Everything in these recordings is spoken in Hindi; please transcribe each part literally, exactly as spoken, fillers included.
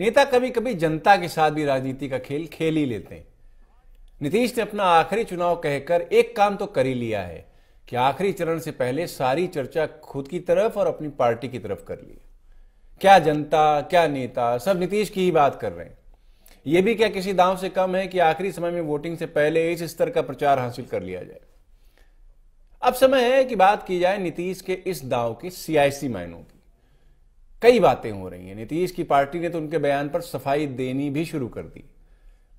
नेता कभी कभी जनता के साथ भी राजनीति का खेल खेल ही लेते हैं। नीतीश ने अपना आखिरी चुनाव कहकर एक काम तो कर ही लिया है कि आखिरी चरण से पहले सारी चर्चा खुद की तरफ और अपनी पार्टी की तरफ कर ली। क्या जनता, क्या नेता, सब नीतीश की ही बात कर रहे हैं। यह भी क्या किसी दांव से कम है कि आखिरी समय में वोटिंग से पहले इस स्तर का प्रचार हासिल कर लिया जाए। अब समय है कि बात की जाए नीतीश के इस दांव के सियासी मायनों की। कई बातें हो रही हैं। नीतीश की पार्टी ने तो उनके बयान पर सफाई देनी भी शुरू कर दी।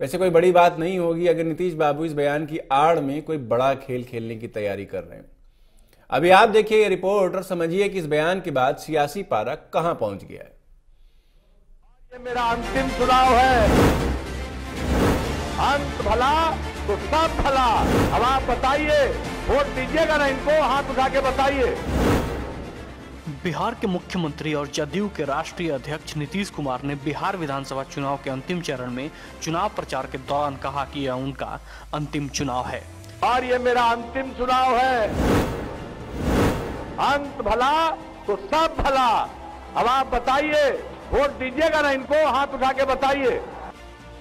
वैसे कोई बड़ी बात नहीं होगी अगर नीतीश बाबू इस बयान की आड़ में कोई बड़ा खेल खेलने की तैयारी कर रहे हैं। अभी आप देखिए ये रिपोर्ट और समझिए कि इस बयान के बाद सियासी पारा कहां पहुंच गया है। ये मेरा अंतिम चुनाव है, अंत भला तो सब भला। अब आप बताइए, वोट दीजिएगा ना इनको, हाथ उठा के बताइए। बिहार के मुख्यमंत्री और जदयू के राष्ट्रीय अध्यक्ष नीतीश कुमार ने बिहार विधानसभा चुनाव के अंतिम चरण में चुनाव प्रचार के दौरान कहा कि यह उनका अंतिम चुनाव है और ये मेरा अंतिम चुनाव है, अंत भला तो सब भला। अब आप बताइए, वोट दीजिएगा ना इनको, हाथ उठा के बताइए।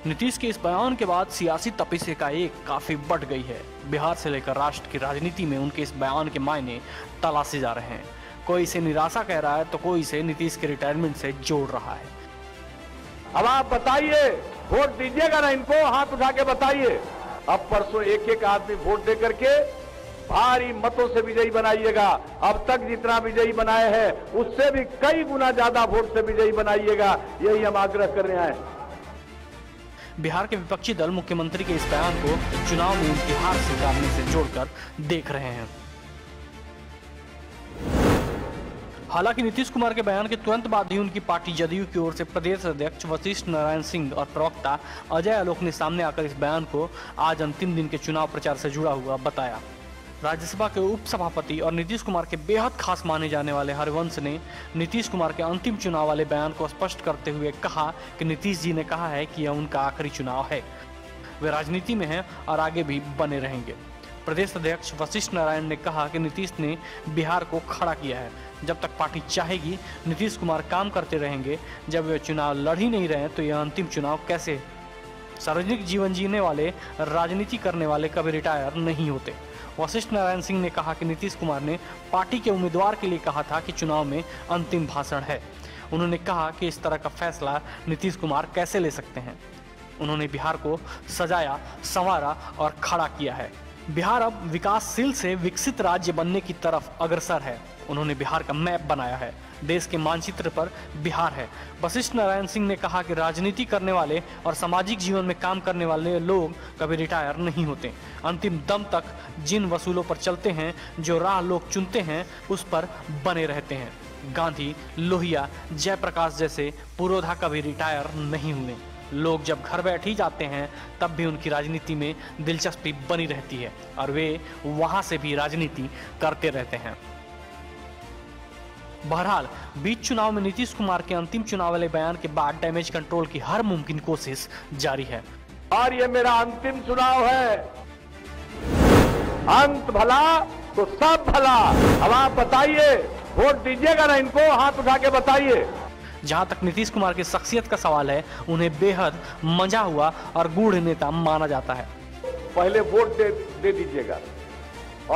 नीतीश के इस बयान के बाद सियासी तपिसे का एक काफी बढ़ गई है। बिहार से लेकर राष्ट्र की राजनीति में उनके इस बयान के मायने तलाशे जा रहे हैं। कोई इसे निराशा कह रहा है तो कोई इसे नीतीश के रिटायरमेंट से जोड़ रहा है। अब आप बताइए, वोट दीजिएगा ना इनको, हाथ उठा के बताइए। अब परसों एक एक आदमी वोट दे करके भारी मतों से विजयी बनाइएगा। अब तक जितना विजयी बनाए हैं उससे भी कई गुना ज्यादा वोट से विजयी बनाइएगा, यही हम आग्रह कर रहे हैं। बिहार के विपक्षी दल मुख्यमंत्री के इस बयान को चुनाव में उनकी हार स्वीकारने से जोड़कर देख रहे हैं। हालांकि नीतीश कुमार के बयान के तुरंत बाद ही उनकी पार्टी जदयू की ओर से प्रदेश अध्यक्ष वशिष्ठ नारायण सिंह और प्रवक्ता अजय आलोक ने सामने आकर इस बयान को आज अंतिम दिन के चुनाव प्रचार से जुड़ा हुआ बताया। राज्यसभा के उपसभापति और नीतीश कुमार के बेहद खास माने जाने वाले हरिवंश ने नीतीश कुमार के अंतिम चुनाव वाले बयान को स्पष्ट करते हुए कहा कि नीतीश जी ने कहा है कि यह उनका आखिरी चुनाव है। वे राजनीति में हैं और आगे भी बने रहेंगे। प्रदेश अध्यक्ष वशिष्ठ नारायण ने कहा कि नीतीश ने बिहार को खड़ा किया है। जब तक पार्टी चाहेगी नीतीश कुमार काम करते रहेंगे। जब वे चुनाव लड़ ही नहीं रहे तो यह अंतिम चुनाव कैसे? सार्वजनिक जीवन जीने वाले, राजनीति करने वाले कभी रिटायर नहीं होते। वशिष्ठ नारायण सिंह ने कहा कि नीतीश कुमार ने पार्टी के उम्मीदवार के लिए कहा था कि चुनाव में अंतिम भाषण है। उन्होंने कहा कि इस तरह का फैसला नीतीश कुमार कैसे ले सकते हैं। उन्होंने बिहार को सजाया, संवारा और खड़ा किया है। बिहार अब विकासशील से विकसित राज्य बनने की तरफ अग्रसर है। उन्होंने बिहार का मैप बनाया है। देश के मानचित्र पर बिहार है। वशिष्ठ नारायण सिंह ने कहा कि राजनीति करने वाले और सामाजिक जीवन में काम करने वाले लोग कभी रिटायर नहीं होते। अंतिम दम तक जिन वसूलों पर चलते हैं, जो राह लोग चुनते हैं, उस पर बने रहते हैं। गांधी, लोहिया, जयप्रकाश जैसे पुरोधा कभी रिटायर नहीं हुए। लोग जब घर बैठ ही जाते हैं तब भी उनकी राजनीति में दिलचस्पी बनी रहती है और वे वहाँ से भी राजनीति करते रहते हैं। बहरहाल बीच चुनाव में नीतीश कुमार के अंतिम चुनाव वाले बयान के बाद डैमेज कंट्रोल की हर मुमकिन कोशिश जारी है। और ये मेरा अंतिम चुनाव है, अंत भला तो सब भला। अब आप बताइए, वोट दीजिएगा ना इनको, हाथ उठा के बताइए। जहां तक नीतीश कुमार की शख्सियत का सवाल है, उन्हें बेहद मजा हुआ और गूढ़ नेता माना जाता है। पहले वोट दे, दे दीजिएगा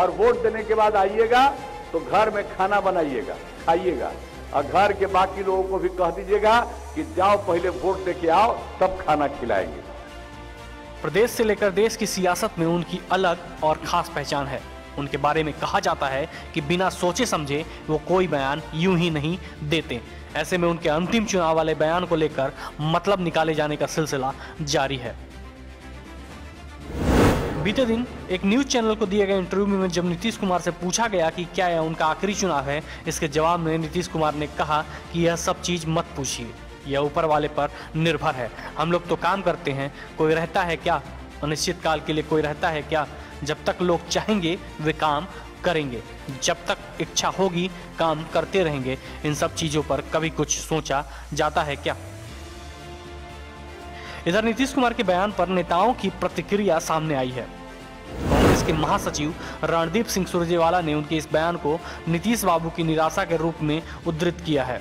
और वोट देने के बाद आइएगा तो घर में खाना बनाइएगा, खाइएगा और घर के बाकी लोगों को भी कह दीजिएगा कि जाओ पहले वोट देके आओ तब खाना खिलाएंगे। प्रदेश से लेकर देश की सियासत में उनकी अलग और खास पहचान है। उनके बारे में कहा जाता है कि बिना सोचे समझे वो कोई बयान यूं ही नहीं देते। ऐसे में उनके अंतिम चुनाव वाले बयान को लेकर मतलब निकाले जाने का सिलसिला जारी है। बीते दिन एक न्यूज चैनल को दिए गए इंटरव्यू में जब नीतीश कुमार से पूछा गया कि क्या यह उनका आखिरी चुनाव है, इसके जवाब में नीतीश कुमार ने कहा कि यह सब चीज मत पूछिए, यह ऊपर वाले पर निर्भर है। हम लोग तो काम करते हैं, कोई रहता है क्या? अनिश्चित काल के लिए कोई रहता है क्या? जब तक लोग चाहेंगे वे काम करेंगे, जब तक इच्छा होगी काम करते रहेंगे। इन सब चीजों पर कभी कुछ सोचा जाता है क्या? इधर नीतीश कुमार के बयान पर नेताओं की प्रतिक्रिया सामने आई है। कांग्रेस के महासचिव रणदीप सिंह सुरजेवाला ने उनके इस बयान को नीतीश बाबू की निराशा के रूप में उद्धृत किया है।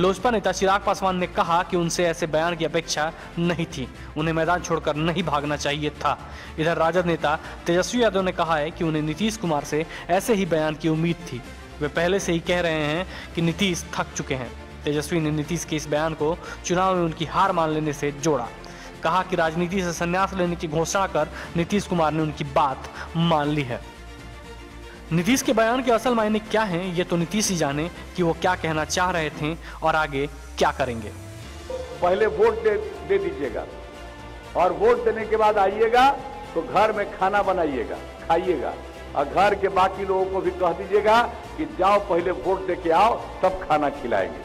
लोजपा नेता चिराग पासवान ने कहा कि उनसे ऐसे बयान की अपेक्षा नहीं थी, उन्हें मैदान छोड़कर नहीं भागना चाहिए था। इधर राजद नेता तेजस्वी यादव ने कहा है कि उन्हें नीतीश कुमार से ऐसे ही बयान की उम्मीद थी, वे पहले से ही कह रहे हैं कि नीतीश थक चुके हैं। तेजस्वी ने नीतीश के इस बयान को चुनाव में उनकी हार मान लेने से जोड़ा, कहा कि राजनीति से संन्यास लेने की घोषणा कर नीतीश कुमार ने उनकी बात मान ली है। नीतीश के बयान के असल मायने क्या हैं, ये तो नीतीश ही जाने कि वो क्या कहना चाह रहे थे और आगे क्या करेंगे। पहले वोट दे, दे दीजिएगा और वोट देने के बाद आइएगा तो घर में खाना बनाइएगा, खाइएगा और घर के बाकी लोगों को भी कह दीजिएगा कि जाओ पहले वोट दे के आओ तब खाना खिलाएंगे।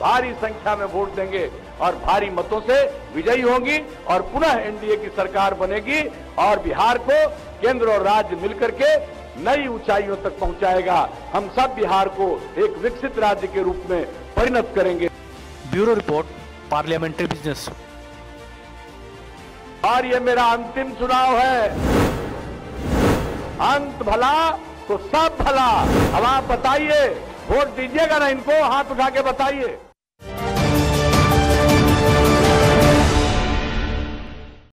भारी संख्या में वोट देंगे और भारी मतों से विजयी होंगी और पुनः एनडीए की सरकार बनेगी और बिहार को केंद्र और राज्य मिलकर के नई ऊंचाइयों तक पहुंचाएगा। हम सब बिहार को एक विकसित राज्य के रूप में परिणत करेंगे। Bureau report, parliamentary business. और ये मेरा अंतिम चुनाव है, अंत भला तो सब भला। अब आप बताइए, वोट दीजिएगा ना, इनको हाथ उठा के बताइए।